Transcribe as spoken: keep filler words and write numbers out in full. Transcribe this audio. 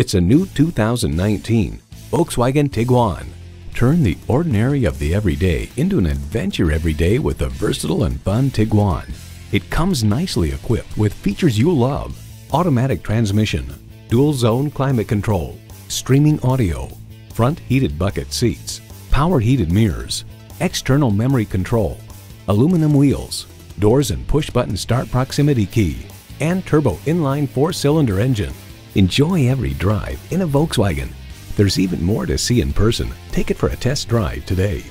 It's a new two thousand nineteen Volkswagen Tiguan. Turn the ordinary of the everyday into an adventure every day with the versatile and fun Tiguan. It comes nicely equipped with features you'll love: automatic transmission, dual zone climate control, streaming audio, front heated bucket seats, power heated mirrors, external memory control, aluminum wheels, doors and push button start proximity key, and turbo inline four cylinder engine. Enjoy every drive in a Volkswagen. There's even more to see in person. Take it for a test drive today.